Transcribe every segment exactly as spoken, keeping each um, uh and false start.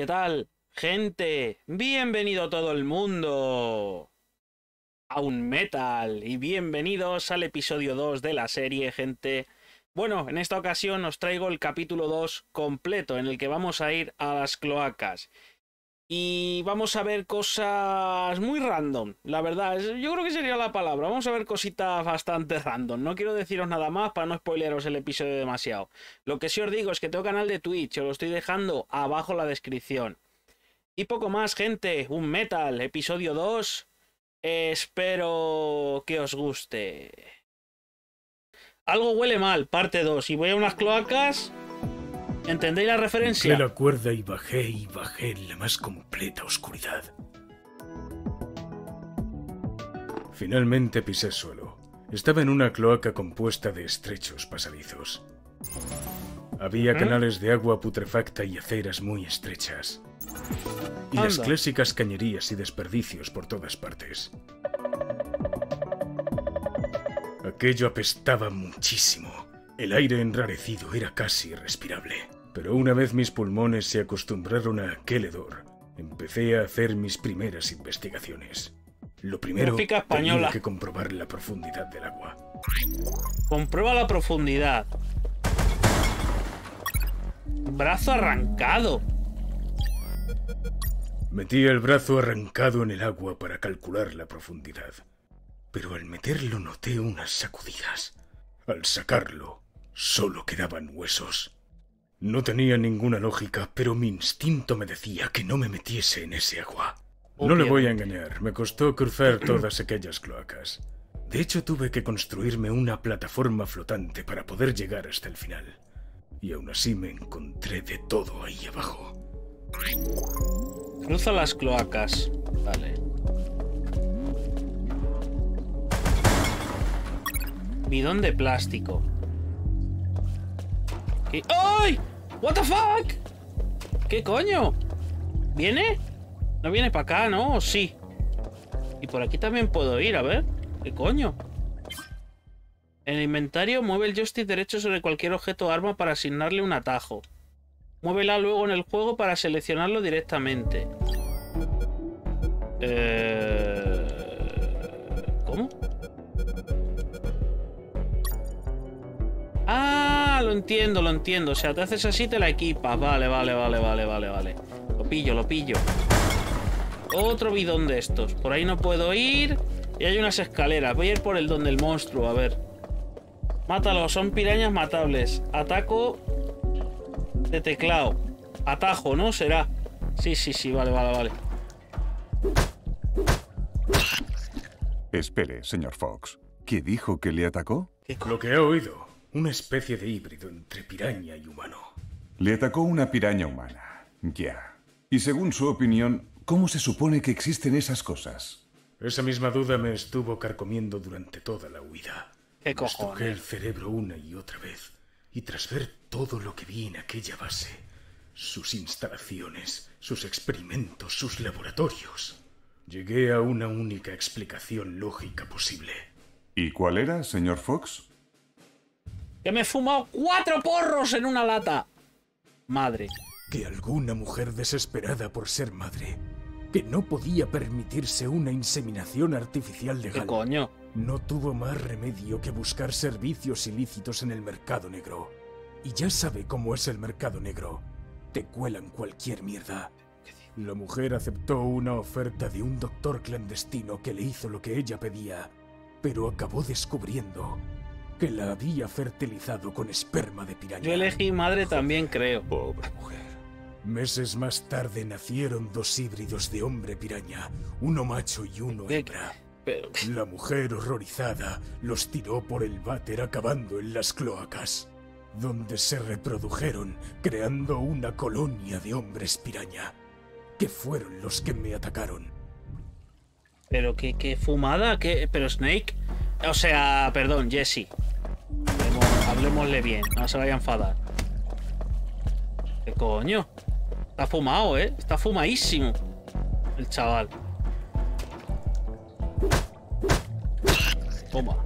¿Qué tal, gente? Bienvenido todo el mundo a UnMetal y bienvenidos al episodio dos de la serie, gente. Bueno, en esta ocasión os traigo el capítulo dos completo en el que vamos a ir a las cloacas. Y vamos a ver cosas muy random, la verdad, yo creo que sería la palabra. Vamos a ver cositas bastante random. No quiero deciros nada más para no spoilearos el episodio demasiado. Lo que sí os digo es que tengo canal de Twitch, os lo estoy dejando abajo en la descripción. Y poco más, gente. UnMetal, episodio dos. Eh, espero que os guste. Algo huele mal, parte dos. Y voy a unas cloacas... ¿Entendéis la referencia? Entré la cuerda y bajé y bajé en la más completa oscuridad. Finalmente pisé suelo. Estaba en una cloaca compuesta de estrechos pasadizos. Había canales de agua putrefacta y aceras muy estrechas. Y las clásicas cañerías y desperdicios por todas partes. Aquello apestaba muchísimo. El aire enrarecido era casi irrespirable. Pero una vez mis pulmones se acostumbraron a aquel hedor, empecé a hacer mis primeras investigaciones. Lo primero, tenía que comprobar la profundidad del agua. Comprueba la profundidad. Brazo arrancado. Metí el brazo arrancado en el agua para calcular la profundidad. Pero al meterlo noté unas sacudidas. Al sacarlo, solo quedaban huesos. No tenía ninguna lógica, pero mi instinto me decía que no me metiese en ese agua. Obviamente. No le voy a engañar, me costó cruzar todas aquellas cloacas. De hecho, tuve que construirme una plataforma flotante para poder llegar hasta el final. Y aún así me encontré de todo ahí abajo. Cruza las cloacas. Vale. Bidón de plástico. ¿Qué? ¡Ay! ¡What the fuck! ¿Qué coño? ¿Viene? No viene para acá, ¿no? Sí. Y por aquí también puedo ir, a ver. ¿Qué coño? En el inventario mueve el joystick derecho sobre cualquier objeto o arma para asignarle un atajo. Muévela luego en el juego para seleccionarlo directamente. Eh... ¿Cómo? Ah, lo entiendo, lo entiendo. O sea, te haces así, te la equipas. Vale, vale, vale, vale, vale, vale. Lo pillo, lo pillo. Otro bidón de estos. Por ahí no puedo ir. Y hay unas escaleras. Voy a ir por el don del monstruo, a ver. Mátalo, son pirañas matables. Ataco de teclado. Atajo, ¿no? Será. Sí, sí, sí, vale, vale, vale. Espere, señor Fox. ¿Qué dijo que le atacó? Lo que he oído. Una especie de híbrido entre piraña y humano. Le atacó una piraña humana. Ya. Yeah. Y según su opinión, ¿cómo se supone que existen esas cosas? Esa misma duda me estuvo carcomiendo durante toda la huida. ¿Qué cojones? Toqué el cerebro una y otra vez. Y tras ver todo lo que vi en aquella base, sus instalaciones, sus experimentos, sus laboratorios, llegué a una única explicación lógica posible. ¿Y cuál era, señor Fox? ¡Que me he fumado cuatro porros en una lata! Madre. Que alguna mujer desesperada por ser madre, que no podía permitirse una inseminación artificial legal... ¿Qué coño? No tuvo más remedio que buscar servicios ilícitos en el mercado negro. Y ya sabe cómo es el mercado negro. Te cuelan cualquier mierda. La mujer aceptó una oferta de un doctor clandestino que le hizo lo que ella pedía, pero acabó descubriendo... que la había fertilizado con esperma de piraña. Yo elegí madre también, creo. Pobre mujer. Meses más tarde nacieron dos híbridos de hombre piraña, uno macho y uno hembra. Pero... La mujer horrorizada los tiró por el váter acabando en las cloacas, donde se reprodujeron creando una colonia de hombres piraña, que fueron los que me atacaron. Pero qué, qué fumada, qué... Pero Snake... O sea, perdón, Jesse. Hablemosle bien, no se vaya a enfadar. ¿Qué coño? Está fumado, ¿eh? Está fumadísimo el chaval. Toma.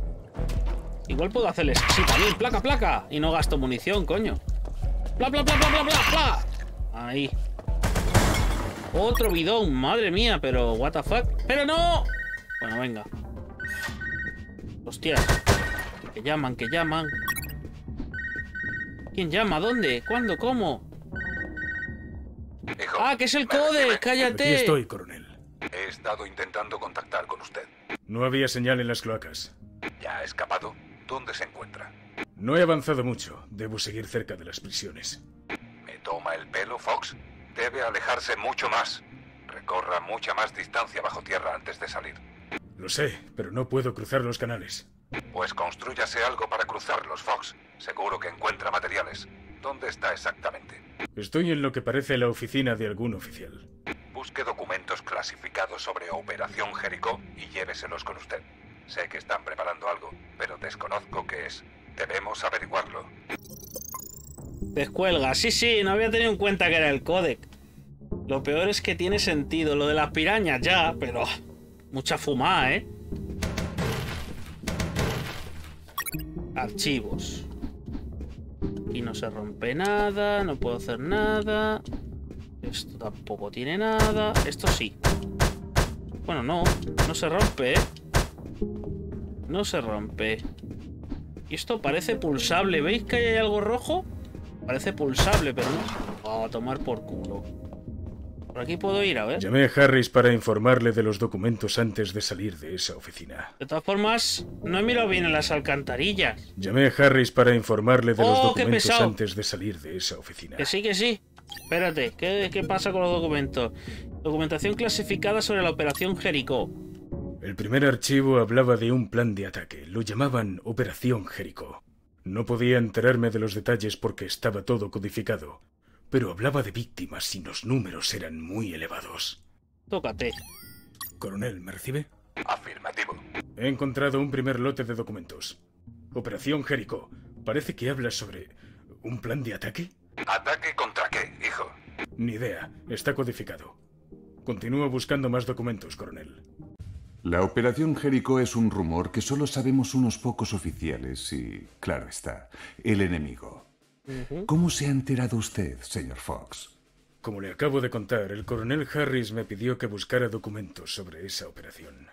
Igual puedo hacerles así también, placa, placa. Y no gasto munición, coño. Bla, bla, bla, bla, bla, bla, bla. Ahí. Otro bidón, madre mía, pero what the fuck. ¡Pero no! Bueno, venga. Hostia. Que llaman, que llaman. ¿Quién llama? ¿Dónde? ¿Cuándo? ¿Cómo? Hijo, ¡ah, que es el code! ¡Cállate! Aquí estoy, coronel. He estado intentando contactar con usted. No había señal en las cloacas. ¿Ya ha escapado? ¿Dónde se encuentra? No he avanzado mucho. Debo seguir cerca de las prisiones. ¿Me toma el pelo, Fox? Debe alejarse mucho más. Recorra mucha más distancia bajo tierra antes de salir. Lo sé, pero no puedo cruzar los canales. Pues constrúyase algo para cruzarlos, Fox. Seguro que encuentra materiales. ¿Dónde está exactamente? Estoy en lo que parece la oficina de algún oficial. Busque documentos clasificados sobre Operación Jericó y lléveselos con usted. Sé que están preparando algo, pero desconozco qué es. Debemos averiguarlo. Descuelga. Sí, sí, no había tenido en cuenta que era el códec. Lo peor es que tiene sentido. Lo de las pirañas ya, pero... mucha fumada, ¿eh? Archivos. Y no se rompe nada. No puedo hacer nada. Esto tampoco tiene nada. Esto sí. Bueno, no. No se rompe, ¿eh? No se rompe. Y esto parece pulsable. ¿Veis que hay algo rojo? Parece pulsable, pero no. Oh, a tomar por culo. Por aquí puedo ir, a ver. Llamé a Harris para informarle de los documentos antes de salir de esa oficina. De todas formas, no he mirado bien en las alcantarillas. Llamé a Harris para informarle de oh, los documentos antes de salir de esa oficina. Que sí, que sí. Espérate, ¿qué, qué pasa con los documentos? Documentación clasificada sobre la Operación Jericó. El primer archivo hablaba de un plan de ataque. Lo llamaban Operación Jericó. No podía enterarme de los detalles porque estaba todo codificado, pero hablaba de víctimas y los números eran muy elevados. Tócate. Coronel, ¿me recibe? Afirmativo. He encontrado un primer lote de documentos. Operación Jericó. Parece que habla sobre... ¿un plan de ataque? ¿Ataque contra qué, hijo? Ni idea. Está codificado. Continúo buscando más documentos, coronel. La Operación Jericó es un rumor que solo sabemos unos pocos oficiales y, claro está, el enemigo. Uh-huh. ¿Cómo se ha enterado usted, señor Fox? Como le acabo de contar, el coronel Harris me pidió que buscara documentos sobre esa operación.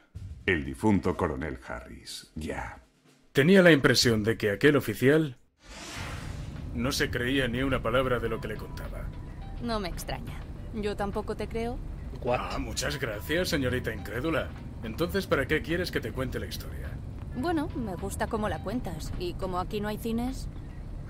El difunto coronel Harris, ya. Tenía la impresión de que aquel oficial no se creía ni una palabra de lo que le contaba. No me extraña. Yo tampoco te creo. ¿What? Ah, muchas gracias, señorita incrédula. Entonces, ¿para qué quieres que te cuente la historia? Bueno, me gusta cómo la cuentas. Y como aquí no hay cines...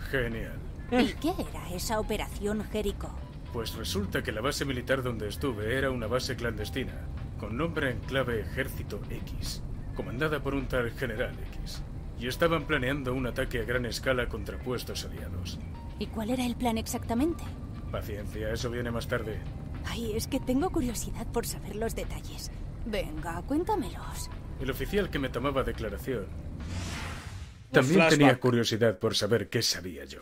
Genial. ¿Y qué era esa Operación Jericó? Pues resulta que la base militar donde estuve era una base clandestina, con nombre en clave Ejército X, comandada por un tal General X. Y estaban planeando un ataque a gran escala contra puestos aliados. ¿Y cuál era el plan exactamente? Paciencia, eso viene más tarde. Ay, es que tengo curiosidad por saber los detalles. Venga, cuéntamelos. El oficial que me tomaba declaración también tenía curiosidad por saber qué sabía yo.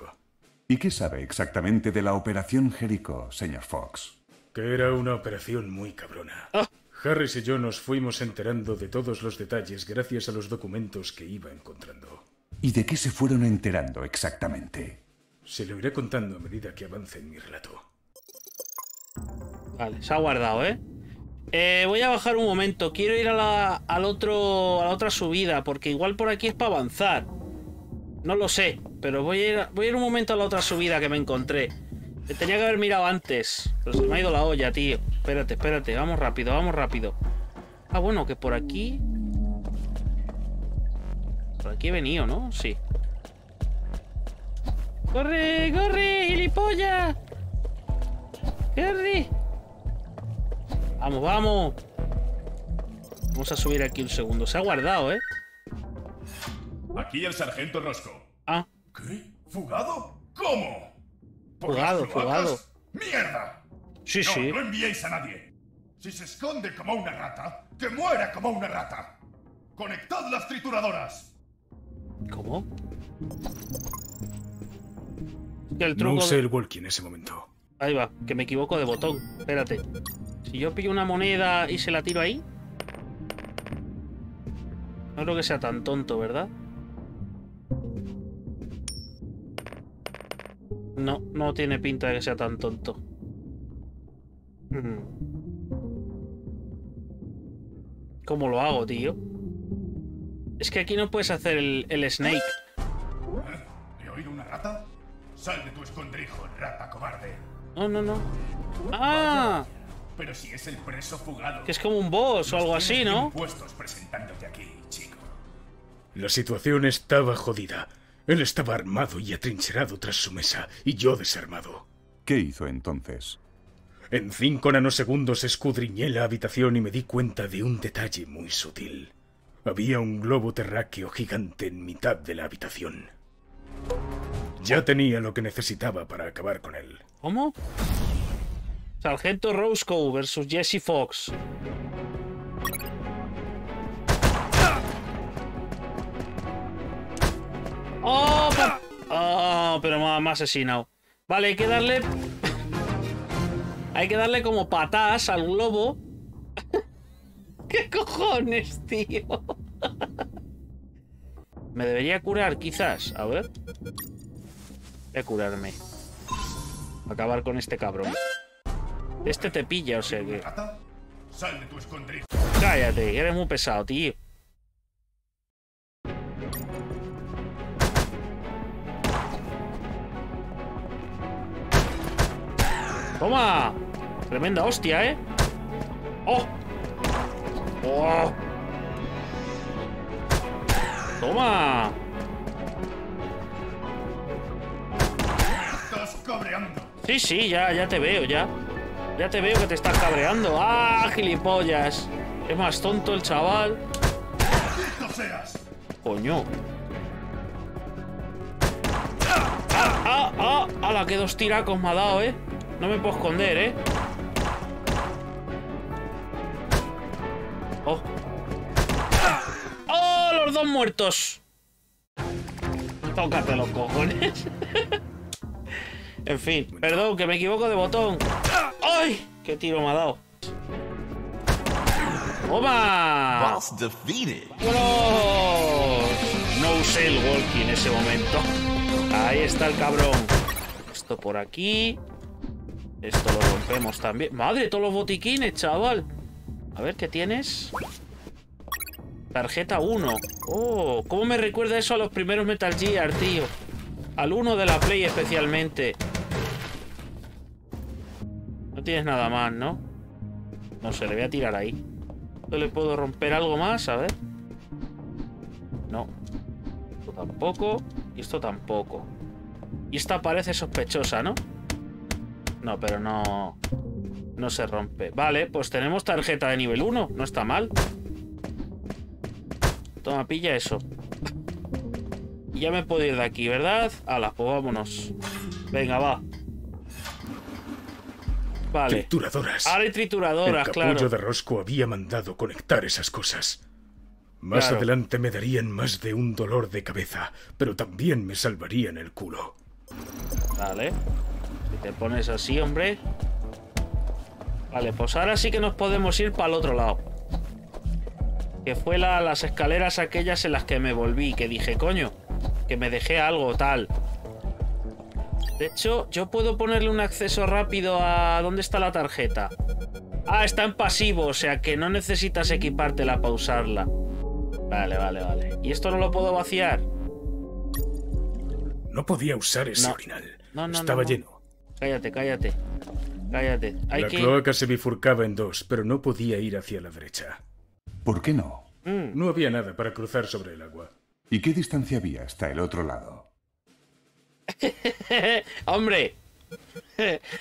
¿Y qué sabe exactamente de la Operación Jericó, señor Fox? Que era una operación muy cabrona. Oh. Harris y yo nos fuimos enterando de todos los detalles gracias a los documentos que iba encontrando. ¿Y de qué se fueron enterando exactamente? Se lo iré contando a medida que avance en mi relato. Vale, se ha guardado, ¿eh? Eh, voy a bajar un momento. Quiero ir a la, al otro, a la otra subida, porque igual por aquí es para avanzar. No lo sé, pero voy a, ir a, voy a ir un momento a la otra subida que me encontré. Me tenía que haber mirado antes, pero se me ha ido la olla, tío. Espérate, espérate. Vamos rápido, vamos rápido. Ah, bueno, que por aquí... Por aquí he venido, ¿no? Sí. ¡Corre, corre, gilipollas! ¡Corre! ¡Vamos, vamos! Vamos a subir aquí un segundo. Se ha guardado, ¿eh? Aquí el sargento Rosco. Ah. ¿Qué? ¿Fugado? ¿Cómo? Fugado, fugado. ¡Mierda! Sí, no, sí. No enviéis a nadie. Si se esconde como una rata, que muera como una rata. ¡Conectad las trituradoras! ¿Cómo? El truco... No usé el walkie en ese momento. Ahí va, que me equivoco de botón. Espérate. Si yo pillo una moneda y se la tiro ahí... No creo que sea tan tonto, ¿verdad? No, no tiene pinta de que sea tan tonto. ¿Cómo lo hago, tío? Es que aquí no puedes hacer el, el Snake. ¿He oído una rata? Sal de tu escondrijo, rata cobarde. No, no, no. ¡Ah! Vaya. Pero si es el preso fugado. Que es como un boss o algo así, ¿no? Puestos presentándote aquí, chico. La situación estaba jodida. Él estaba armado y atrincherado tras su mesa, y yo desarmado. ¿Qué hizo entonces? En cinco nanosegundos escudriñé la habitación y me di cuenta de un detalle muy sutil. Había un globo terráqueo gigante en mitad de la habitación. Ya tenía lo que necesitaba para acabar con él. ¿Cómo? Sargento Roscoe versus Jesse Fox. ¡Oh! Por... ¡Oh! Pero me ha asesinado. Vale, hay que darle... hay que darle como patás al globo. ¿Qué cojones, tío? Me debería curar, quizás. A ver. Voy a curarme. Acabar con este cabrón. Este te pilla, o sea que... Sal de tu escondrijo. Cállate, eres muy pesado, tío. ¡Toma! Tremenda hostia, ¿eh? ¡Oh! ¡Oh! ¡Toma! ¡Estás cabreando! Sí, sí, ya, ya te veo, ya. Ya te veo que te estás cabreando. ¡Ah, gilipollas! Es más tonto el chaval. Coño. ¡Ah, ah, ah! ¡Hala, que dos tiracos me ha dado, eh! No me puedo esconder, eh. ¡Oh! ¡Oh, los dos muertos! Tócate los cojones. En fin, perdón, que me equivoco de botón. ¡Ay! ¡Qué tiro me ha dado! ¡Toma! ¡Bros! No usé el walkie en ese momento. Ahí está el cabrón. Esto por aquí. Esto lo rompemos también. ¡Madre, todos los botiquines, chaval! A ver, ¿qué tienes? Tarjeta uno. ¡Oh! ¿Cómo me recuerda eso a los primeros Metal Gear, tío? Al uno de la Play especialmente. No tienes nada más, ¿no? No sé, le voy a tirar ahí. ¿Yo le puedo romper algo más? A ver. No. Esto tampoco. Y esto tampoco. Y esta parece sospechosa, ¿no? No, pero no... No se rompe. Vale, pues tenemos tarjeta de nivel uno. No está mal. Toma, pilla eso. Ya me puedo ir de aquí, ¿verdad? Ala, pues vámonos. Venga, va. Vale. Trituradoras. Ahora hay trituradoras, claro. El capullo de Roscoe había mandado conectar esas cosas. Más claro. Adelante me darían más de un dolor de cabeza, pero también me salvarían el culo. Vale. Si te pones así, hombre. Vale, pues ahora sí que nos podemos ir para el otro lado. Que fue la, las escaleras aquellas en las que me volví, que dije, coño, que me dejé algo tal. De hecho, yo puedo ponerle un acceso rápido a... ¿Dónde está la tarjeta? Ah, está en pasivo, o sea que no necesitas equipártela para usarla. Vale, vale, vale. ¿Y esto no lo puedo vaciar? No podía usar ese no. Orinal. No, no, Estaba no, no. lleno. Cállate, cállate. Cállate. Hay la que... cloaca se bifurcaba en dos, pero no podía ir hacia la derecha. ¿Por qué no? Mm. No había nada para cruzar sobre el agua. ¿Y qué distancia había hasta el otro lado? ¡Hombre!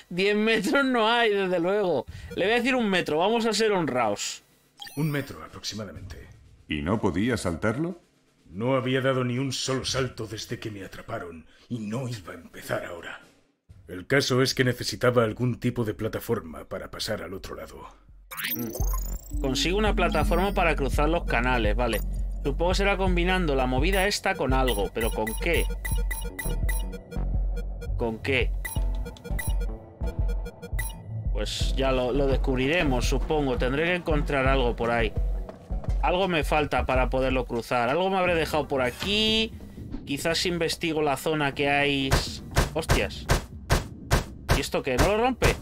diez metros no hay, desde luego. Le voy a decir un metro, vamos a ser honrados. Un metro aproximadamente. ¿Y no podía saltarlo? No había dado ni un solo salto desde que me atraparon, y no iba a empezar ahora. El caso es que necesitaba algún tipo de plataforma para pasar al otro lado. Consigo una plataforma para cruzar los canales, vale. Supongo será combinando la movida esta con algo, pero ¿con qué? ¿Con qué? Pues ya lo, lo descubriremos, supongo. Tendré que encontrar algo por ahí. Algo me falta para poderlo cruzar. Algo me habré dejado por aquí. Quizás investigo la zona que hay... ¡Hostias! ¿Y esto qué? ¿No lo rompe?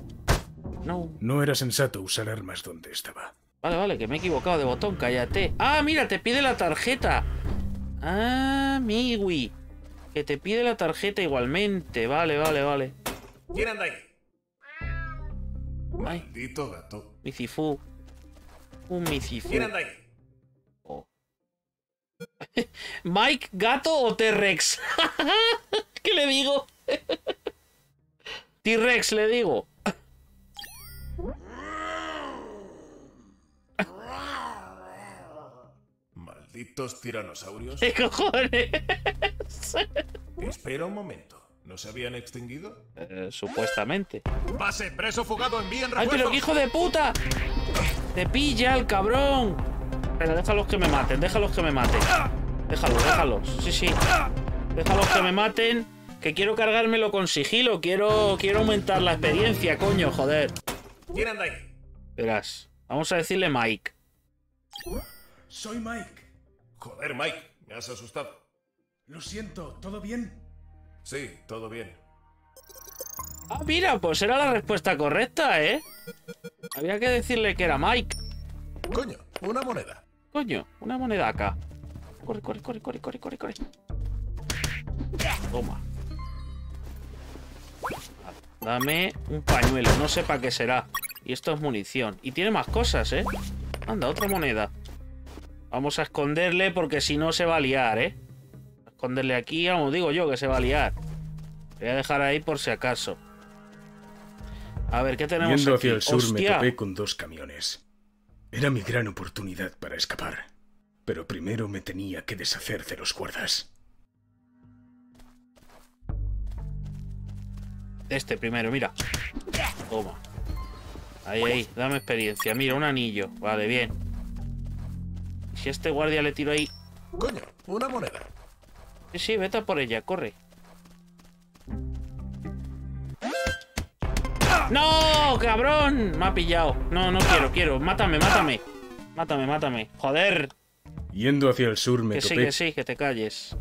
No. No era sensato usar armas donde estaba. Vale, vale, que me he equivocado de botón, cállate. ¡Ah, mira, te pide la tarjeta! ¡Ah, miwi! Que te pide la tarjeta igualmente. Vale, vale, vale. ¿Quién anda ahí? Ay. Maldito gato. Micifú. Un micifú. ¿Quién anda ahí? Oh. ¿Mike, gato o T-Rex? ¿Qué le digo? T-Rex le digo. Malditos tiranosaurios. ¿Qué cojones? Espera un momento. ¿No se habían extinguido? Eh, supuestamente. Base, preso fugado, envíen refuerzos. ¡Ay, pero qué hijo de puta! ¡Te pilla el cabrón! Pero déjalos que me maten, déjalos que me maten. Déjalos, déjalos. Sí, sí. Déjalos que me maten. Que quiero cargármelo con sigilo. Quiero, quiero aumentar la experiencia, coño, joder. ¿Quién anda ahí? Verás. Vamos a decirle Mike. Soy Mike. Joder, Mike. Me has asustado. Lo siento. ¿Todo bien? Sí, todo bien. Ah, mira, pues era la respuesta correcta, ¿eh? Había que decirle que era Mike. Coño, una moneda. Coño, una moneda acá. Corre, corre, corre, corre, corre, corre, corre. Toma. Dame un pañuelo, no sé para qué será. Y esto es munición. Y tiene más cosas, ¿eh? Anda, otra moneda. Vamos a esconderle porque si no se va a liar, ¿eh? Esconderle aquí, vamos, digo yo que se va a liar. Voy a dejar ahí por si acaso. A ver, ¿qué tenemos Yendo aquí? Hacia el sur, Hostia. me topé con dos camiones. Era mi gran oportunidad para escapar. Pero primero me tenía que deshacer de los guardas. Este primero, mira. Toma. Ahí, ahí, dame experiencia. Mira, un anillo. Vale, bien. Si a este guardia le tiro ahí... Coño, una moneda. Sí, sí, vete por ella, corre. ¡No, cabrón! Me ha pillado. No, no quiero, quiero. Mátame, mátame. Mátame, mátame. Joder. Yendo hacia el sur me topé... Que sí, que sí, que te calles.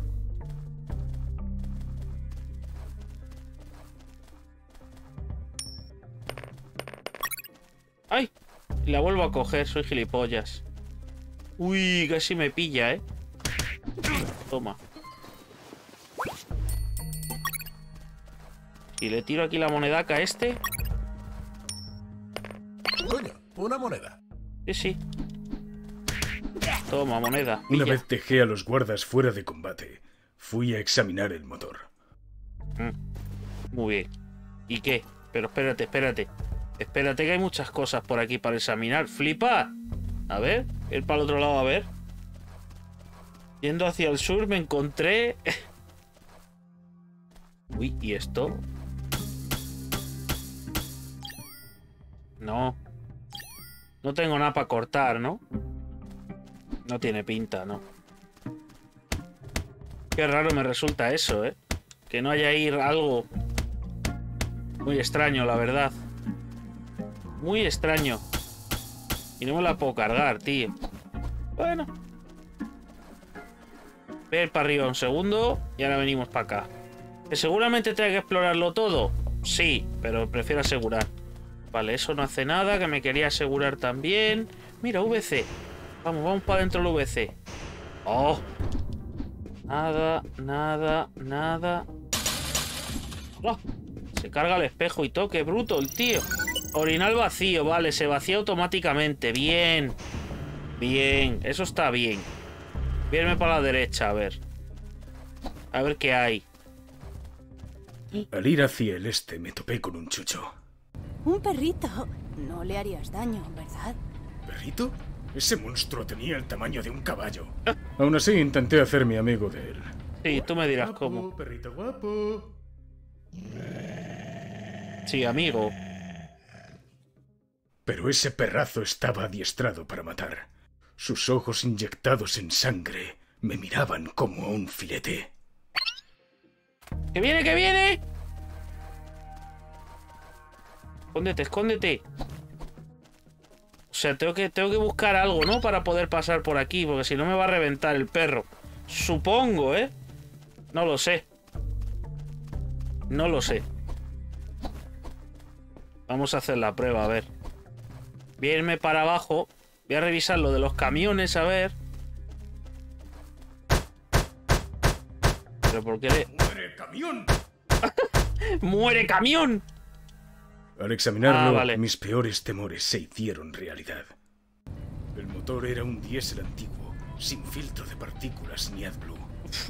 ¡Ay! La vuelvo a coger, soy gilipollas. Uy, casi me pilla, ¿eh? Toma. Si le tiro aquí la monedaca a este... Coño, una moneda. Sí, sí. Toma, moneda. Pilla. Una vez dejé a los guardas fuera de combate, fui a examinar el motor. Mm. Muy bien. ¿Y qué? Pero espérate, espérate. Espérate que hay muchas cosas por aquí para examinar. ¡Flipa! A ver, ir para el otro lado a ver. Yendo hacia el sur me encontré... Uy, ¿y esto? No. No tengo nada para cortar, ¿no? No tiene pinta, ¿no? Qué raro me resulta eso, ¿eh? Que no haya ahí algo... Muy extraño, la verdad. Muy extraño. Y no me la puedo cargar, tío. Bueno. Voy a ir para arriba un segundo. Y ahora venimos para acá. ¿Que seguramente tenga que explorarlo todo? Sí, pero prefiero asegurar. Vale, eso no hace nada. Que me quería asegurar también. Mira, V C. Vamos, vamos para dentro del V C. ¡Oh! Nada, nada, nada. ¡Oh! Se carga el espejo y todo. ¡Qué bruto el tío! Orinal vacío, vale, se vacía automáticamente. Bien. Bien, eso está bien. Vierme para la derecha, a ver. A ver qué hay. Al ir hacia el este me topé con un chucho. Un perrito. No le harías daño, ¿verdad? ¿Perrito? Ese monstruo tenía el tamaño de un caballo. Aún así intenté hacerme amigo de él. Sí, tú me dirás guapo, cómo. Perrito guapo. Sí, amigo. Pero ese perrazo estaba adiestrado para matar. Sus ojos inyectados en sangre me miraban como a un filete. ¡Que viene, que viene! Escóndete, escóndete. O sea, tengo que, tengo que buscar algo, ¿no? Para poder pasar por aquí, porque si no me va a reventar el perro. Supongo, ¿eh? No lo sé. No lo sé. Vamos a hacer la prueba, a ver. Voy a irme para abajo. Voy a revisar lo de los camiones, a ver. Pero ¿por qué le... ¡Muere camión! ¡Muere camión! Al examinarlo, ah, vale. Mis peores temores se hicieron realidad. El motor era un diésel antiguo, sin filtro de partículas ni AdBlue.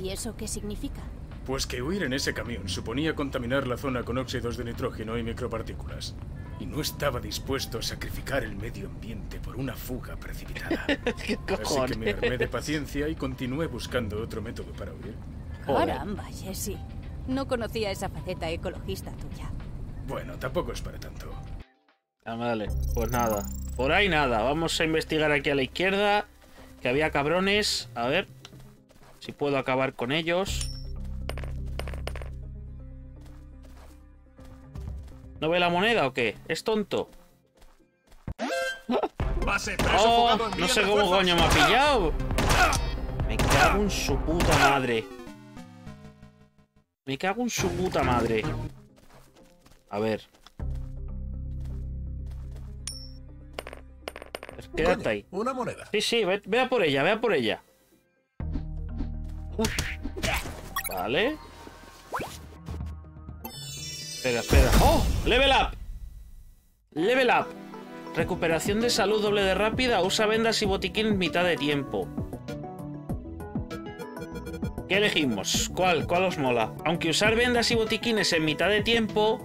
¿Y eso qué significa? Pues que huir en ese camión suponía contaminar la zona con óxidos de nitrógeno y micropartículas. Y no estaba dispuesto a sacrificar el medio ambiente por una fuga precipitada. ¿Qué cojones? Así que me armé de paciencia y continué buscando otro método para huir. Caramba, Jesse. No conocía esa faceta ecologista tuya. Bueno, tampoco es para tanto. Ah, vale. Pues nada. Por ahí nada. Vamos a investigar aquí a la izquierda. Que había cabrones. A ver si puedo acabar con ellos. ¿No ve la moneda o qué? ¿Es tonto? Oh, no sé cómo coño me ha pillado. Me cago en su puta madre. Me cago en su puta madre. A ver. Quédate coño, ahí. Una moneda. Sí, sí, ve, vea por ella, vea por ella. Uf. Vale. Espera, espera. ¡Oh! ¡Level up! ¡Level up! Recuperación de salud doble de rápida. Usa vendas y botiquín en mitad de tiempo. ¿Qué elegimos? ¿Cuál? ¿Cuál os mola? Aunque usar vendas y botiquines en mitad de tiempo...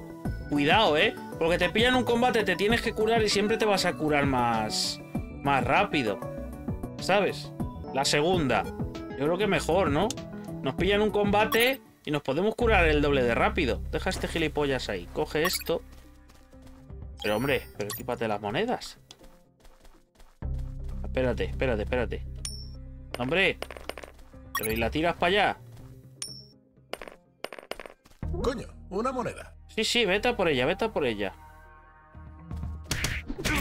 Cuidado, ¿eh? Porque te pillan un combate, te tienes que curar y siempre te vas a curar más... Más rápido. ¿Sabes? La segunda. Yo creo que mejor, ¿no? Nos pillan un combate y nos podemos curar el doble de rápido. Deja este gilipollas ahí. Coge esto. Pero, hombre, pero equípate las monedas. Espérate, espérate, espérate. ¡Hombre! Pero ¿y la tiras para allá? Coño, una moneda. Sí, sí, vete por ella, vete por ella.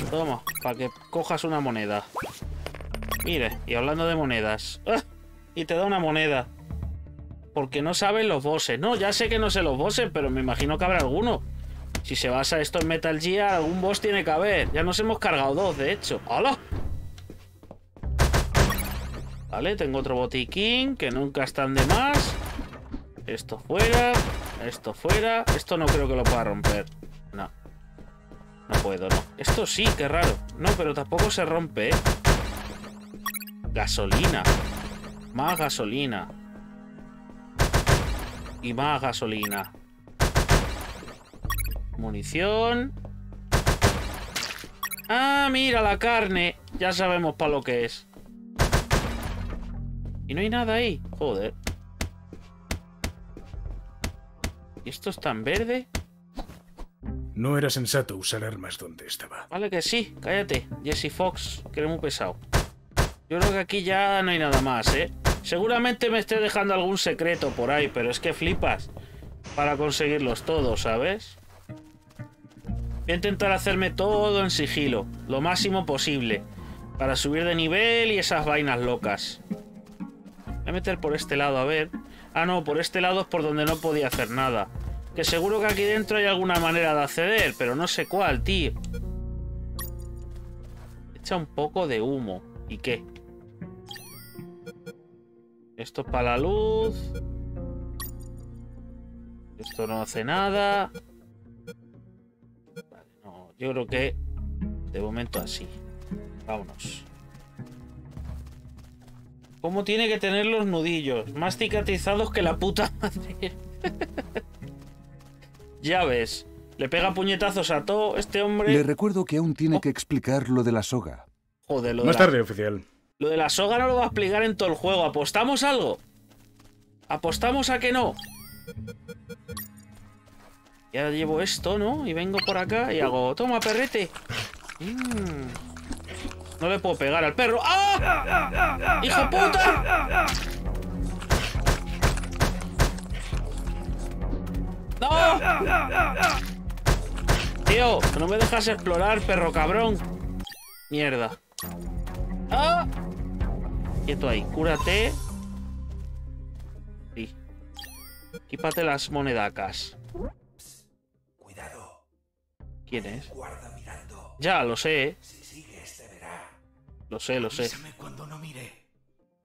Toma, para que cojas una moneda. Mire, y hablando de monedas. ¡Ah! Y te da una moneda. Porque no saben los bosses. No, ya sé que no sé los bosses, pero me imagino que habrá alguno. Si se basa esto en Metal Gear, algún boss tiene que haber. Ya nos hemos cargado dos, de hecho. ¡Hala! Vale, tengo otro botiquín, que nunca están de más. Esto fuera, esto fuera. Esto no creo que lo pueda romper. No. No puedo, no. Esto sí, qué raro. No, pero tampoco se rompe, ¿eh? Gasolina. Más gasolina. Y más gasolina. Munición. Ah, mira, la carne. Ya sabemos para lo que es. Y no hay nada ahí. Joder. ¿Y esto es tan verde? No era sensato usar armas donde estaba. Vale que sí. Cállate, Jesse Fox, que eres muy pesado. Yo creo que aquí ya no hay nada más, ¿eh? Seguramente me esté dejando algún secreto por ahí, pero es que flipas para conseguirlos todos, ¿sabes? Voy a intentar hacerme todo en sigilo, lo máximo posible, para subir de nivel y esas vainas locas. Voy a meter por este lado, a ver. Ah, no, por este lado es por donde no podía hacer nada. Que seguro que aquí dentro hay alguna manera de acceder, pero no sé cuál, tío. Echa un poco de humo. ¿Y qué? Esto es para la luz. Esto no hace nada. Vale, no, yo creo que de momento así. Vámonos. ¿Cómo tiene que tener los nudillos? Más cicatrizados que la puta madre. Ya ves. Le pega puñetazos a todo este hombre. Le recuerdo que aún tiene oh. que explicar lo de la soga. Joder, lo Más de la... tarde, oficial. Lo de la soga no lo va a explicar en todo el juego. ¿Apostamos algo? ¿Apostamos a que no? Ya llevo esto, ¿no? Y vengo por acá y hago... Toma, perrete. Mmm... No le puedo pegar al perro. ¡Ah! ¡Hijo puta! ¡No! Tío, no me dejas explorar, perro cabrón. Mierda. ¡Ah! Quieto ahí, cúrate. Sí. Quípate las monedacas. Cuidado. ¿Quién es? Ya, lo sé. Si sigues, te verá. Lo sé, lo sé. Cuando no mire.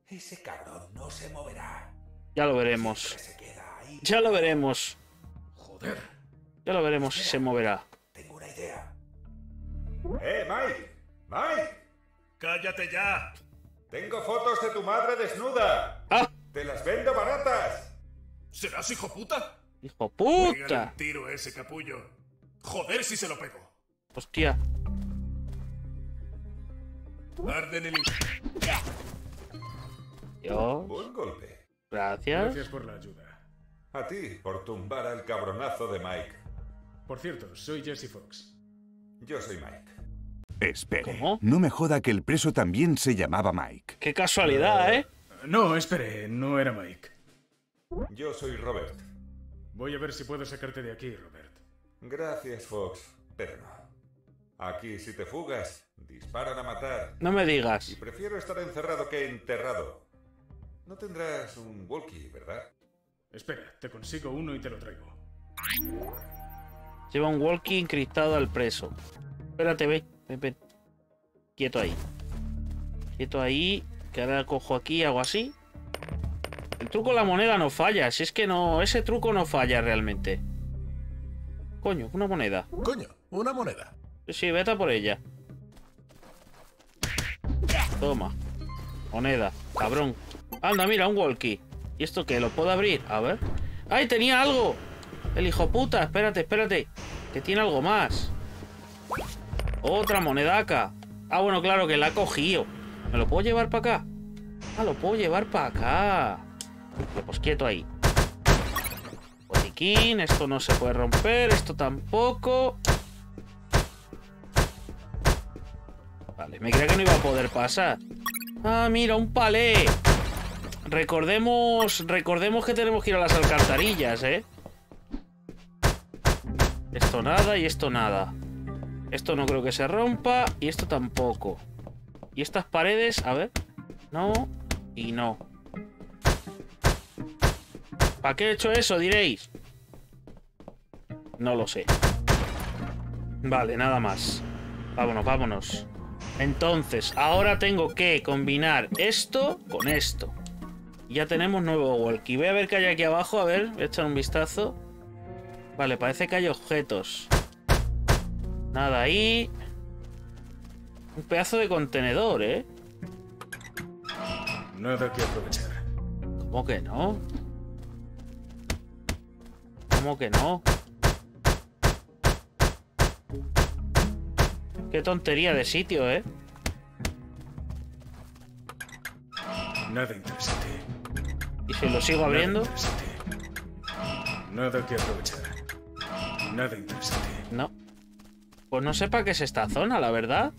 Ese cabrón no se moverá. Ya lo veremos. Ya lo veremos. Joder. Ya lo veremos si se moverá. Tengo una idea. ¡Eh, Mike! ¡Mike! ¡Cállate ya! Tengo fotos de tu madre desnuda. ¡Ah! ¡Te las vendo baratas! ¿Serás hijo puta? ¡Hijo puta! Un tiro ese capullo. Joder, si se lo pego. Hostia. Arden el... Dios. Buen golpe. Gracias. Gracias por la ayuda. A ti, por tumbar al cabronazo de Mike. Por cierto, soy Jesse Fox. Yo soy Mike. Espere. ¿Cómo? No me joda que el preso también se llamaba Mike. Qué casualidad, uh, ¿eh? No, espere, no era Mike. Yo soy Robert. Voy a ver si puedo sacarte de aquí, Robert. Gracias, Fox, pero no. Aquí, si te fugas, disparan a matar. No me digas. Y prefiero estar encerrado que enterrado. No tendrás un walkie, ¿verdad? Espera, te consigo uno y te lo traigo. Lleva un walkie encriptado al preso. Espérate, ve, ve, ve. Quieto ahí. Quieto ahí, que ahora cojo aquí y hago así. El truco de la moneda no falla, si es que no... Ese truco no falla realmente. Coño, una moneda. Coño, una moneda. Sí, sí, vete a por ella. Toma. Moneda, cabrón. Anda, mira, un walkie. ¿Y esto qué? ¿Lo puedo abrir? A ver. ¡Ay, tenía algo! El hijo puta, espérate, espérate. Que tiene algo más. Otra monedaca. Ah, bueno, claro, que la ha cogido. ¿Me lo puedo llevar para acá? Ah, lo puedo llevar para acá. Pues quieto ahí. Botiquín, esto no se puede romper, esto tampoco. Vale, me creía que no iba a poder pasar. Ah, mira, un palé. Recordemos, recordemos que tenemos que ir a las alcantarillas, ¿eh? Esto nada y esto nada. Esto no creo que se rompa y esto tampoco. Y estas paredes, a ver. No y no. ¿Para qué he hecho eso, diréis? No lo sé. Vale, nada más. Vámonos, vámonos. Entonces, ahora tengo que combinar esto con esto. Ya tenemos nuevo walkie. Voy a ver qué hay aquí abajo, a ver, voy a echar un vistazo. Vale, parece que hay objetos. Nada ahí. Un pedazo de contenedor, ¿eh? Nada que aprovechar. ¿Cómo que no? ¿Cómo que no? Qué tontería de sitio, ¿eh? Nada interesante. ¿Y si lo sigo abriendo? Nada, Nada que aprovechar. Nada interesante. No. Pues no sé para qué es esta zona, la verdad.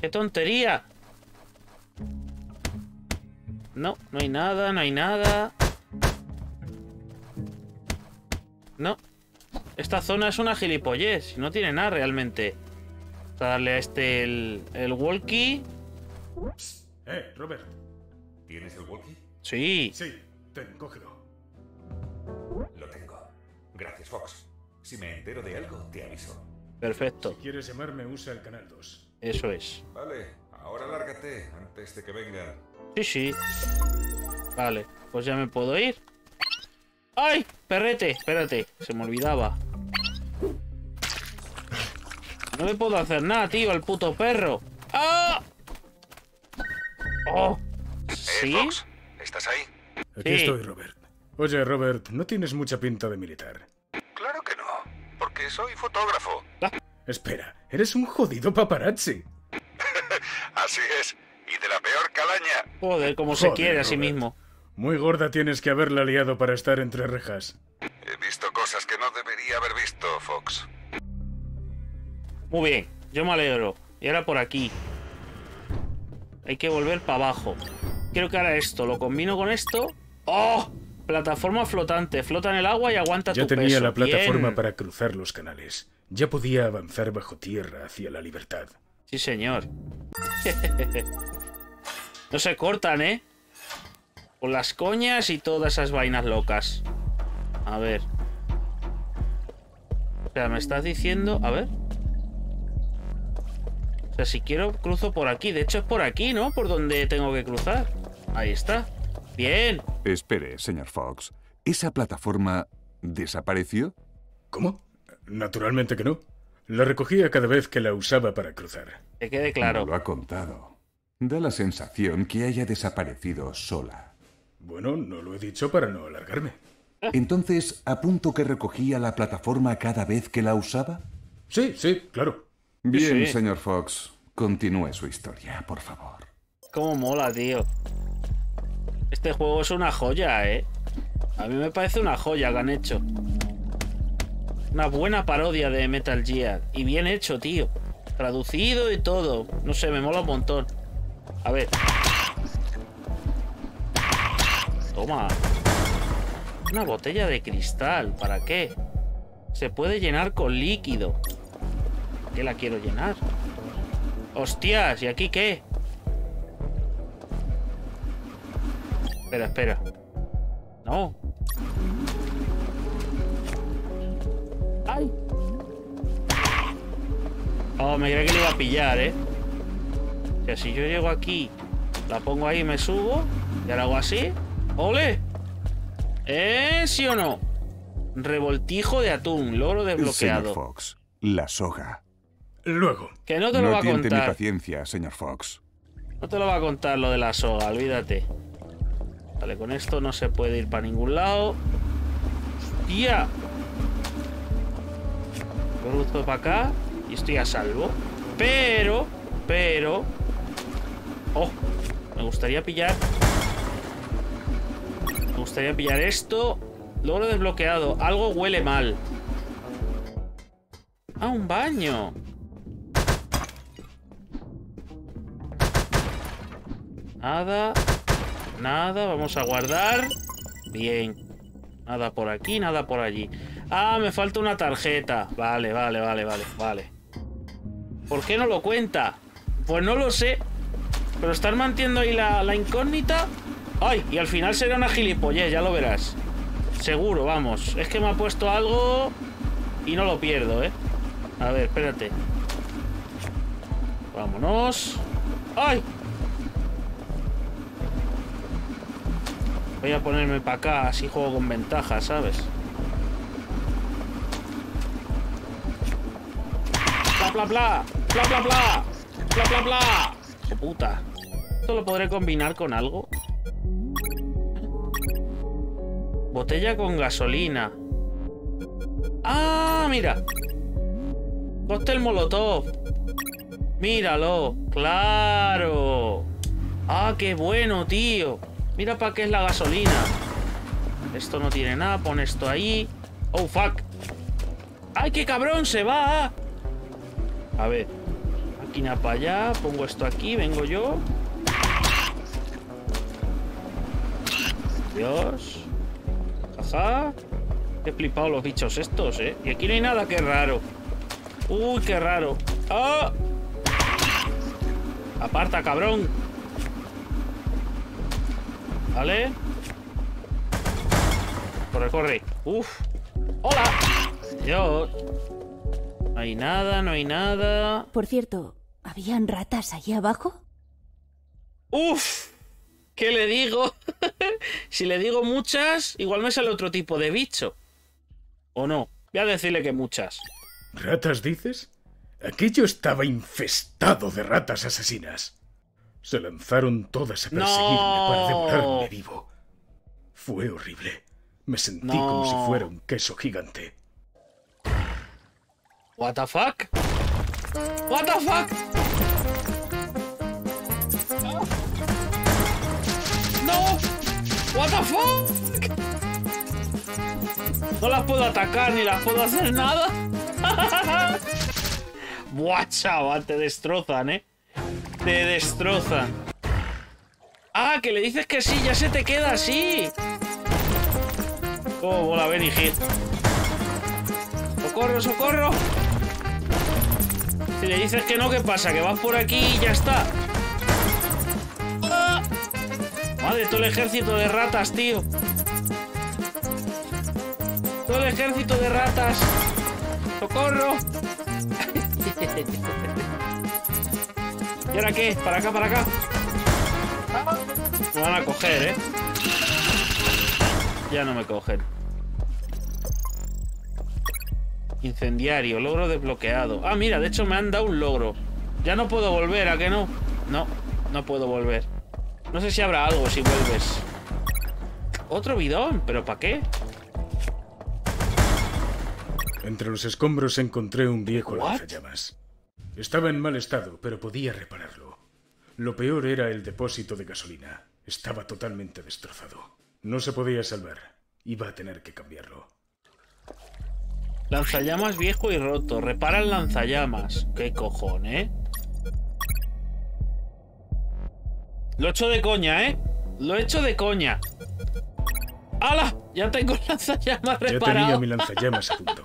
¡Qué tontería! No, no hay nada, no hay nada. No. Esta zona es una gilipollez. No tiene nada realmente. Vamos a darle a este el, el walkie. Eh, Robert. ¿Tienes el walkie? Sí. Sí, ten, cógelo. Lo tengo. Gracias, Fox. Si me entero de algo, te aviso. Perfecto. Si quieres llamarme, usa el canal dos. Eso es. Vale, ahora lárgate antes de que vengan. Sí, sí. Vale, pues ya me puedo ir. ¡Ay! Perrete, espérate, se me olvidaba. No le puedo hacer nada, tío, al puto perro. ¡Ah! ¡Oh! ¿Sí? ¿Eh, Fox? ¿Estás ahí? Aquí sí. Estoy, Robert. Oye, Robert, no tienes mucha pinta de militar. Claro que no, porque soy fotógrafo. ¿Ah? Espera, eres un jodido paparazzi. Así es. Y de la peor calaña. Joder, como Joder, se quiere a sí mismo. Muy gorda tienes que haberla liado para estar entre rejas. He visto cosas que no debería haber visto, Fox. Muy bien, yo me alegro. Y ahora por aquí. Hay que volver para abajo. Quiero que ahora esto, lo combino con esto. ¡Oh! Plataforma flotante. Flota en el agua y aguanta tu peso. Ya tenía la plataforma bien. Para cruzar los canales. Ya podía avanzar bajo tierra hacia la libertad. Sí, señor. No se cortan, ¿eh? Con las coñas y todas esas vainas locas. A ver. sea, me estás diciendo... A ver. O sea, si quiero cruzo por aquí. De hecho, es por aquí, ¿no? Por donde tengo que cruzar. Ahí está. Bien. Espere, señor Fox. ¿Esa plataforma desapareció? ¿Cómo? Naturalmente que no. La recogía cada vez que la usaba para cruzar. Que quede claro. No lo ha contado. Da la sensación que haya desaparecido sola. Bueno, no lo he dicho para no alargarme. Entonces, ¿apunto que recogía la plataforma cada vez que la usaba? Sí, sí, claro. Bien, sí. Señor Fox. Continúe su historia, por favor. Cómo mola, tío. Este juego es una joya, ¿eh? A mí me parece una joya que han hecho. Una buena parodia de Metal Gear. Y bien hecho, tío. Traducido y todo. No sé, me mola un montón. A ver. Toma. Una botella de cristal. ¿Para qué? Se puede llenar con líquido. ¿Por qué la quiero llenar? ¡Hostias! ¿Y aquí qué? Espera, espera. No. ¡Ay! Oh, me creía que le iba a pillar, ¿eh? O sea, si yo llego aquí, la pongo ahí, me subo, y ahora hago así. ¡Ole! ¿Eh? ¿Sí o no? Revoltijo de atún, logro desbloqueado. Señor Fox, la soga. Luego. Que no te lo va a contar. No tiente mi paciencia, señor Fox. No te lo va a contar lo de la soga, olvídate. Vale, con esto no se puede ir para ningún lado. ¡Hostia! Cruzo para acá y estoy a salvo. Pero, pero... ¡Oh! Me gustaría pillar... Me gustaría pillar esto. Logro desbloqueado. Algo huele mal. ¡Ah, un baño! Nada... Nada, vamos a guardar. Bien. Nada por aquí, nada por allí. Ah, me falta una tarjeta. Vale, vale, vale, vale, vale. ¿Por qué no lo cuenta? Pues no lo sé. Pero estar manteniendo ahí la, la incógnita. Ay, y al final será una gilipollez, ya lo verás. Seguro, vamos. Es que me ha puesto algo y no lo pierdo, ¿eh? A ver, espérate. Vámonos. ¡Ay! Voy a ponerme para acá, así juego con ventaja, ¿sabes? Bla, bla, bla. Bla, bla, bla. Bla, bla, bla. ¡Oh, puta! ¿Esto lo podré combinar con algo? Botella con gasolina. ¡Ah, mira! Cóctel molotov. Míralo. ¡Claro! ¡Ah, qué bueno, tío! Mira para qué es la gasolina. Esto no tiene nada. Pon esto ahí. Oh, fuck. ¡Ay, qué cabrón! Se va. A ver. Máquina para allá. Pongo esto aquí. Vengo yo. Dios. Ajá. He flipado los bichos estos, ¿eh? Y aquí no hay nada. ¡Qué raro! ¡Uy, qué raro! ¡Ah! ¡Oh! Aparta, cabrón. ¿Vale? Corre, corre. ¡Uf! ¡Hola! Dios. No hay nada, no hay nada. Por cierto, ¿habían ratas allí abajo? ¡Uf! ¿Qué le digo? Si le digo muchas, igual me sale otro tipo de bicho. ¿O no? Voy a decirle que muchas. ¿Ratas dices? Aquello estaba infestado de ratas asesinas. Se lanzaron todas a perseguirme no. para devorarme vivo. Fue horrible. Me sentí no. como si fuera un queso gigante. What the fuck? What the fuck? No. What the fuck? No las puedo atacar ni las puedo hacer nada. Buah, chaval, te destrozan, ¿eh? Te destrozan. Ah, que le dices que sí, ya se te queda así. Como bola Benny Hill. Socorro, socorro. Si le dices que no, ¿qué pasa? Que vas por aquí y ya está. ¡Ah! Madre, todo el ejército de ratas, tío. Todo el ejército de ratas. ¡Socorro! ¿Y ahora qué? ¿Para acá, para acá? Me van a coger, ¿eh? Ya no me cogen. Incendiario, logro desbloqueado. Ah, mira, de hecho me han dado un logro. Ya no puedo volver, ¿a qué no? No, no puedo volver. No sé si habrá algo si vuelves. Otro bidón, ¿pero para qué? Entre los escombros encontré un viejo lanzallamas. Estaba en mal estado, pero podía repararlo. Lo peor era el depósito de gasolina. Estaba totalmente destrozado. No se podía salvar. Iba a tener que cambiarlo. Lanzallamas viejo y roto. Repara el lanzallamas. ¿Qué cojones, eh? Lo he hecho de coña, ¿eh? Lo he hecho de coña. ¡Hala! Ya tengo el lanzallamas reparado. Ya tenía mi lanzallamas a punto.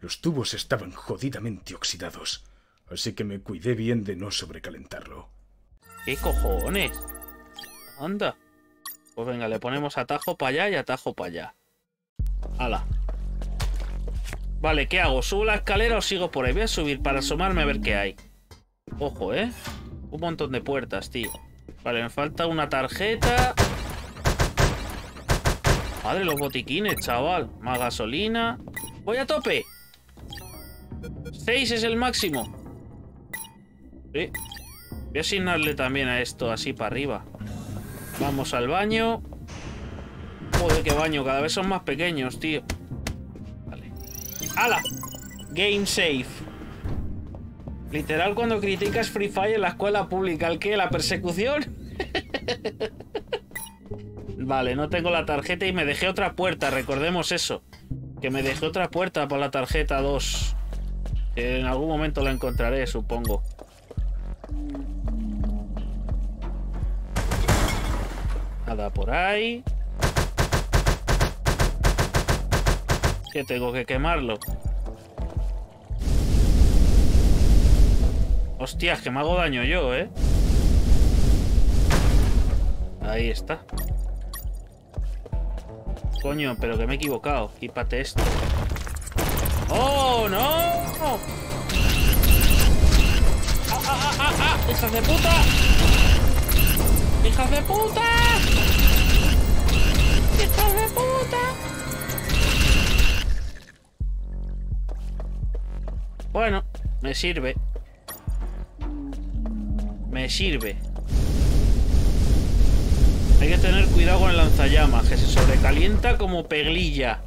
Los tubos estaban jodidamente oxidados, así que me cuidé bien de no sobrecalentarlo. ¿Qué cojones? Anda. Pues venga, le ponemos atajo para allá y atajo para allá. ¡Hala! Vale, ¿qué hago? ¿Subo la escalera o sigo por ahí? Voy a subir para asomarme a ver qué hay. Ojo, ¿eh? Un montón de puertas, tío. Vale, me falta una tarjeta. Madre, los botiquines, chaval. Más gasolina. ¡Voy a tope! seis es el máximo. Sí. Voy a asignarle también a esto, así para arriba. Vamos al baño. Joder, qué baño. Cada vez son más pequeños, tío. Vale. ¡Hala! Game safe. Literal cuando criticas Free Fire en la escuela pública. ¿El qué? ¿La persecución? Vale, no tengo la tarjeta y me dejé otra puerta. Recordemos eso. Que me dejé otra puerta para la tarjeta dos. En algún momento la encontraré, supongo. Nada por ahí. ¿Qué tengo que quemarlo? Hostias, que me hago daño yo, ¿eh? Ahí está. Coño, pero que me he equivocado. Quípate esto. ¡Oh, no! ¡Ah, ah, ah, ah! ¡Hijas de puta! ¡Hijas de puta! ¡Hijas de puta! Bueno, me sirve. Me sirve. Hay que tener cuidado con el lanzallamas, que se sobrecalienta como peglilla.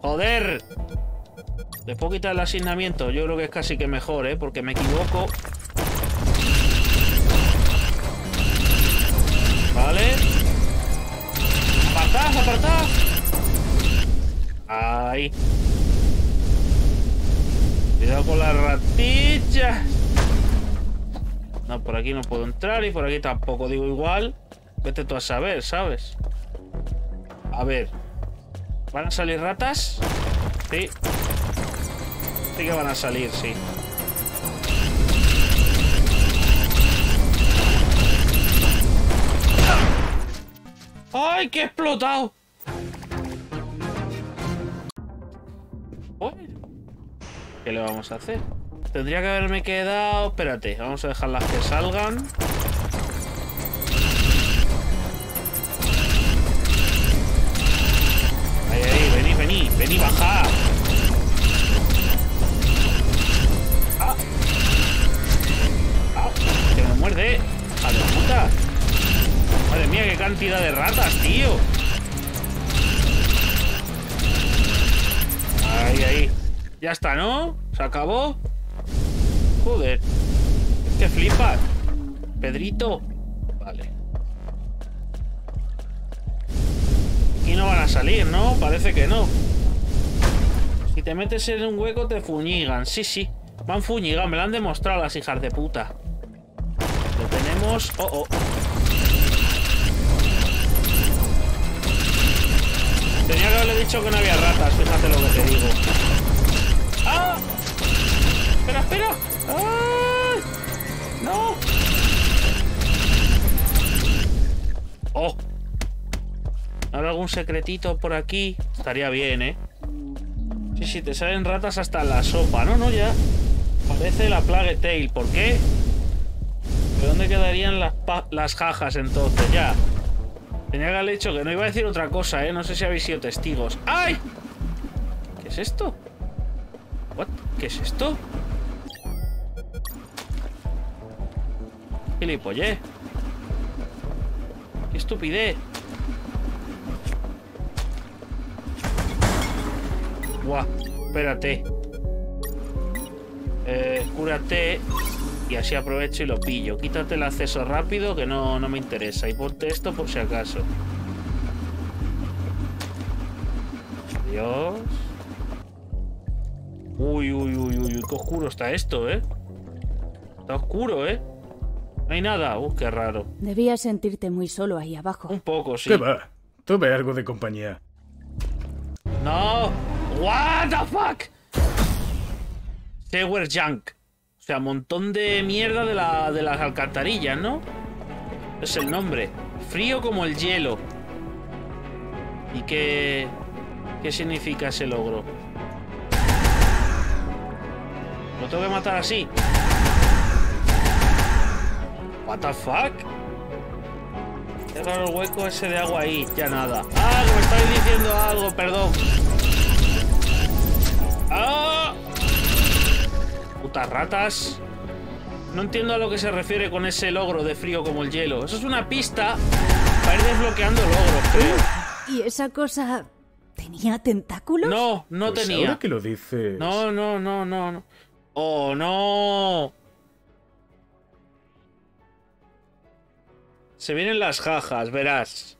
¡Joder! ¿Le puedo quitar el asignamiento? Yo creo que es casi que mejor, ¿eh? Porque me equivoco. Vale. ¡Apartad, apartad! Ahí. Cuidado con las ratillas. No, por aquí no puedo entrar y por aquí tampoco. Digo, igual, vete tú a saber, ¿sabes? A ver. ¿Van a salir ratas? Sí. Sí que van a salir, sí. ¡Ay, que he explotado! ¿Qué le vamos a hacer? Tendría que haberme quedado... Espérate, vamos a dejar las que salgan. Ahí, ahí, vení, vení, vení, baja. ¡Ah! ¡Ah! ¡Que me muerde! ¡A la puta! ¡Madre mía, qué cantidad de ratas, tío! Ahí, ahí. Ya está, ¿no? ¿Se acabó? Joder, es que flipas, Pedrito. Vale. Aquí no van a salir, ¿no? Parece que no. Si te metes en un hueco te fuñigan. Sí, sí, me han fuñigado, me lo han demostrado las hijas de puta. Lo tenemos... Oh, oh. Tenía que haberle dicho que no había ratas, fíjate lo que te digo. ¡Ah! Espera, espera. ¡Ay! ¡No! ¡Oh! ¿Habrá algún secretito por aquí? Estaría bien, ¿eh? Sí, si te salen ratas hasta la sopa. No, no, ya. Parece la Plague Tale. ¿Por qué? ¿De dónde quedarían las, las jajas entonces? Ya. Tenía que haber hecho que no iba a decir otra cosa, ¿eh? No sé si habéis sido testigos. ¡Ay! ¿Qué es esto? ¿What? ¿Qué es esto? Gilipollé. ¡Qué estupidez! Guau, espérate. Eh, cúrate y así aprovecho y lo pillo. Quítate el acceso rápido, que no, no me interesa. Y ponte esto por si acaso. Dios. Uy, uy, uy, uy, qué oscuro está esto, ¿eh? Está oscuro, ¿eh? No hay nada. Uh, qué raro. Debías sentirte muy solo ahí abajo. Un poco, sí. ¿Qué va? Tuve algo de compañía. No. What the fuck? Sewer junk. O sea, montón de mierda de, la, de las alcantarillas, ¿no? Es el nombre. Frío como el hielo. ¿Y qué, qué significa ese logro? ¿Lo tengo que matar así? What the fuck? Qué raro el hueco ese de agua ahí. Ya nada. Ah, que me estáis diciendo algo, perdón. ¡Ah! Putas ratas. No entiendo a lo que se refiere con ese logro de frío como el hielo. Eso es una pista para ir desbloqueando logros, creo. ¿Y esa cosa tenía tentáculos? No, no pues tenía. Ahora que lo dices. No, no, no, no, no. ¡Oh, no! Se vienen las jajas, verás.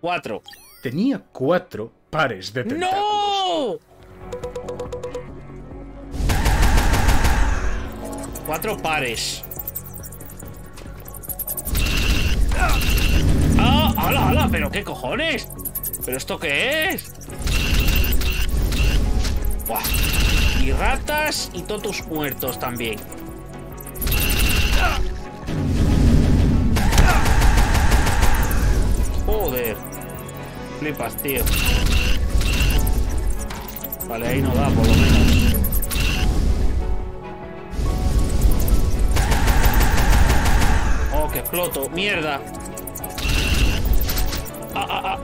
Cuatro. Tenía cuatro pares de tentáculos. ¡No! Cuatro pares. ¡Ah! ¡Hala, hala! ¿Pero qué cojones? ¿Pero esto qué es? ¡Buah! Y ratas y totus muertos también. Joder. Flipas, tío. Vale, ahí no da, por lo menos. Oh, que exploto. Mierda. Ah, ah,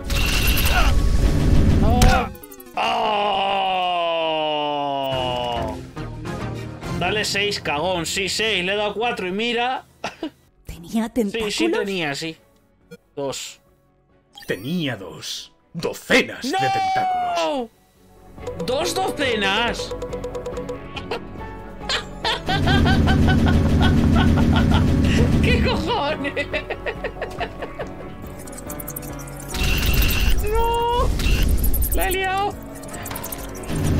ah. Oh. Oh. Dale seis, cagón. Sí, seis. Le he dado cuatro y mira. ¿Tenía tentáculos? Sí, sí tenía, sí. Dos. Tenía dos. Docenas no. de tentáculos. ¡Dos docenas! ¡Qué cojones! ¡No! ¡La he liado!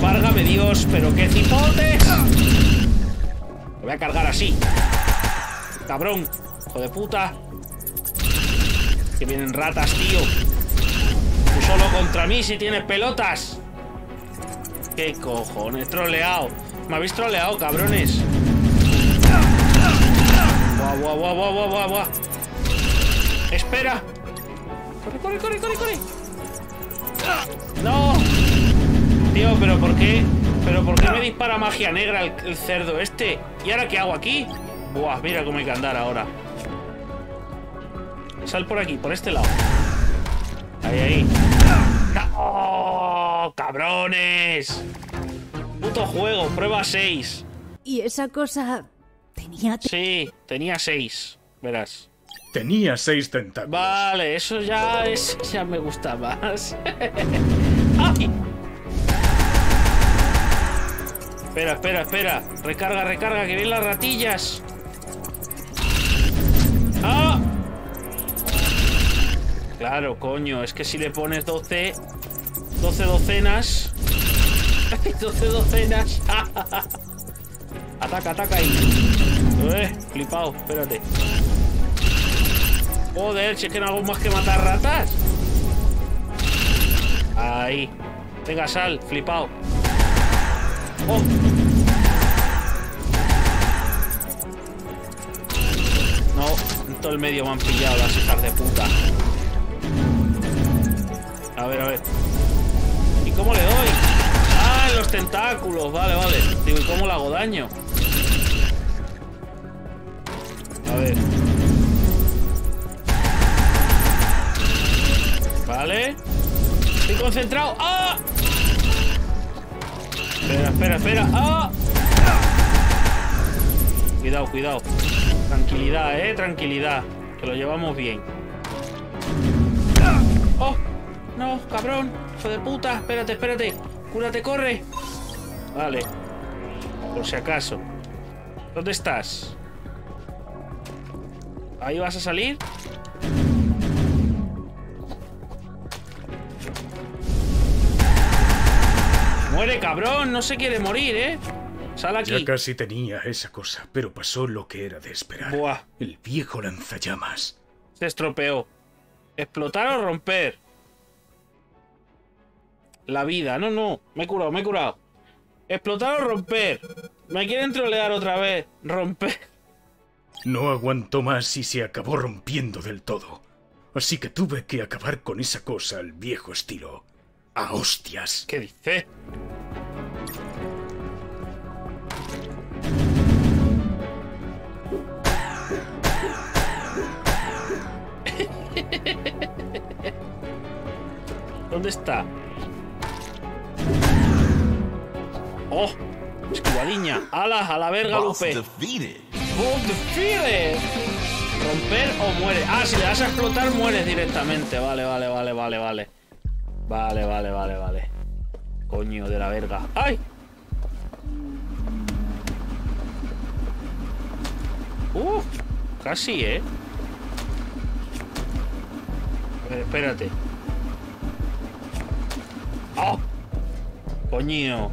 ¡Válgame Dios! ¡Pero qué cipote! Lo voy a cargar así. ¡Cabrón! ¡Hijo de puta! ¡Que vienen ratas, tío! ¡Tú solo contra mí si tienes pelotas! ¡Qué cojones! ¡Troleado! ¡Me habéis troleado, cabrones! ¡Guau, guau, guau, guau, guau, guau! ¡Espera! ¡Corre, corre, corre, corre, corre! ¡No! Tío, ¿pero por qué? ¿Pero por qué me dispara magia negra el, el cerdo este? ¿Y ahora qué hago aquí? ¡Buah! Mira cómo hay que andar ahora. Sal por aquí, por este lado. Ahí, ahí. ¡No! ¡Cabrones! Puto juego, prueba seis. ¿Y esa cosa tenía? Sí, tenía seis, verás. Tenía seis tentáculos. Vale, eso ya es, ya me gusta más. ¡Ay! Espera, espera, espera. Recarga, recarga, que vienen las ratillas. ¡Ah! Claro, coño, es que si le pones doce, doce docenas... doce docenas. Ataca, ataca ahí. Eh, flipado, espérate. Joder, si es que no hago más que matar ratas. Ahí. Venga, sal, flipado. Oh. No, en todo el medio me han pillado las hijas de puta. A ver, a ver. ¿Y cómo le doy? de los tentáculos. Vale, vale. Digo, ¿y cómo le hago daño? A ver. Vale. Estoy concentrado. ¡Ah! Espera, espera, espera. ¡Ah! Cuidado, cuidado. Tranquilidad, eh. Tranquilidad. Que lo llevamos bien. ¡Oh! No, cabrón. Hijo de puta. Espérate, espérate. Cúrate, corre. Vale. Por si acaso. ¿Dónde estás? ¿Ahí vas a salir? Muere, cabrón. No se quiere morir, ¿eh? Sal aquí. Ya casi tenía esa cosa, pero pasó lo que era de esperar. Buah. El viejo lanzallamas. Se estropeó. ¿Explotar o romper? La vida. No, no. Me he curado, me he curado. ¿Explotar o romper? Me quieren trolear otra vez. Romper. No aguantó más y se acabó rompiendo del todo. Así que tuve que acabar con esa cosa al viejo estilo. A hostias. ¿Qué dice? ¿Dónde está? ¡Oh! Escudadiña. ¡Alas! ¡A la verga, Lupe! ¡Defeated! ¿Romper o muere? Ah, si le das a explotar, mueres directamente. Vale, vale, vale, vale, vale. Vale, vale, vale, vale. Coño de la verga. ¡Ay! ¡Uh! Casi, ¿eh? Pero espérate. ¡Oh! Coño.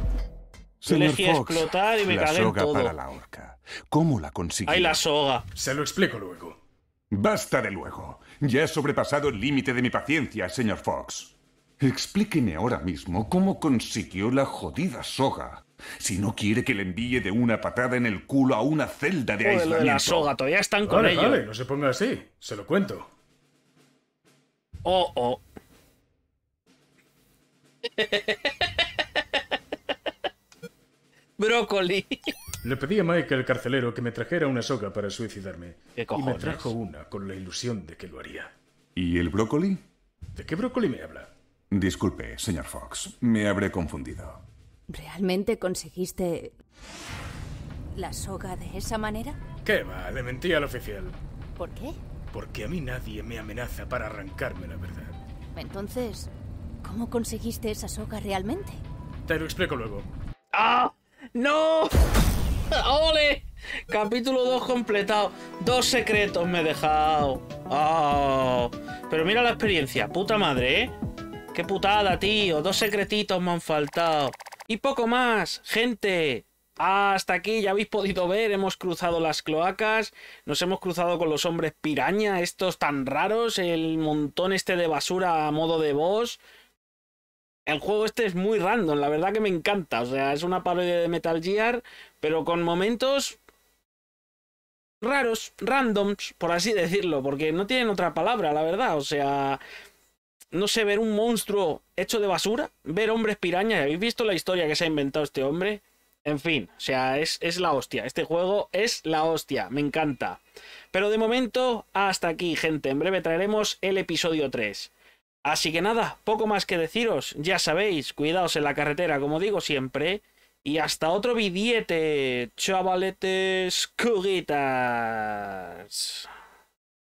Yo elegí explotar y me cagué en todo. La soga para la horca. ¿Cómo la consiguió? ¡Ay, la soga! Se lo explico luego. Basta de luego. Ya he sobrepasado el límite de mi paciencia, señor Fox. Explíqueme ahora mismo cómo consiguió la jodida soga. Si no quiere que le envíe de una patada en el culo a una celda de aislamiento. Lo de la soga, todavía están con ello. Vale, no se ponga así. Se lo cuento. Oh, oh. Brócoli. Le pedí a Mike, el carcelero, que me trajera una soga para suicidarme. ¿Qué cojones? Y me trajo una con la ilusión de que lo haría. ¿Y el brócoli? ¿De qué brócoli me habla? Disculpe, señor Fox, me habré confundido. ¿Realmente conseguiste la soga de esa manera? ¿Qué va? Le mentí al oficial. ¿Por qué? Porque a mí nadie me amenaza para arrancarme la verdad. Entonces, ¿cómo conseguiste esa soga realmente? Te lo explico luego. ¡Ah! ¡No! ¡Ole! Capítulo dos completado. Dos secretos me he dejado. ¡Oh! Pero mira la experiencia. Puta madre, ¿eh? ¡Qué putada, tío! Dos secretitos me han faltado. Y poco más, gente. Hasta aquí, ya habéis podido ver, hemos cruzado las cloacas, nos hemos cruzado con los hombres piraña, estos tan raros, el montón este de basura a modo de boss. El juego este es muy random, la verdad que me encanta. O sea, es una parodia de Metal Gear, pero con momentos raros, randoms, por así decirlo, porque no tienen otra palabra, la verdad. O sea... No sé, ver un monstruo hecho de basura, ver hombres pirañas, ¿habéis visto la historia que se ha inventado este hombre? En fin, o sea, es, es la hostia, este juego es la hostia, me encanta. Pero de momento, hasta aquí, gente, en breve traeremos el episodio tres. Así que nada, poco más que deciros, ya sabéis, cuidaos en la carretera, como digo siempre, y hasta otro vidiete, chavaletes, cuguitas.